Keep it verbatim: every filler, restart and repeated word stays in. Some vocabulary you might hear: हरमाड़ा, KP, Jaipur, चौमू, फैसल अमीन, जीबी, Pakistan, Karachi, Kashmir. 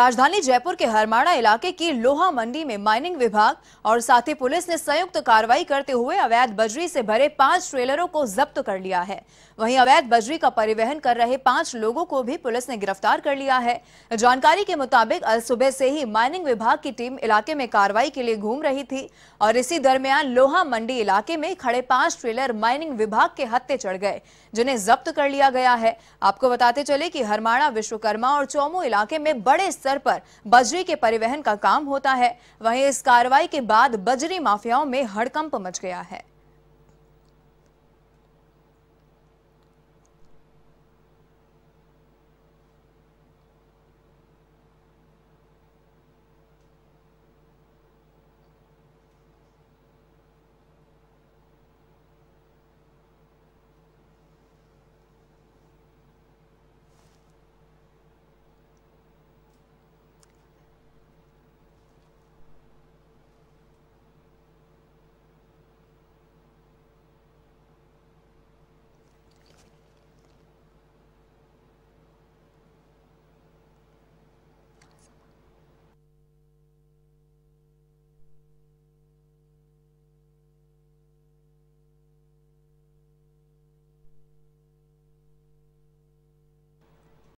राजधानी जयपुर के हरमाड़ा इलाके की लोहा मंडी में माइनिंग विभाग और साथ ही पुलिस ने संयुक्त कार्रवाई करते हुए अवैध बजरी से भरे पांच ट्रेलरों को जब्त कर लिया है। वहीं अवैध बजरी का परिवहन कर रहे पांच लोगों को भी पुलिस ने गिरफ्तार कर लिया है। जानकारी के मुताबिक अल सुबह से ही माइनिंग विभाग की टीम इलाके में कार्रवाई के लिए घूम रही थी और इसी दरमियान लोहा मंडी इलाके में खड़े पांच ट्रेलर माइनिंग विभाग के हत्थे चढ़ गए, जिन्हें जब्त कर लिया गया है। आपको बताते चले कि हरमाड़ा, विश्वकर्मा और चौमू इलाके में बड़े स्तर पर बजरी के परिवहन का काम होता है। वहीं इस कार्रवाई के बाद बजरी माफियाओं में हड़कंप मच गया है।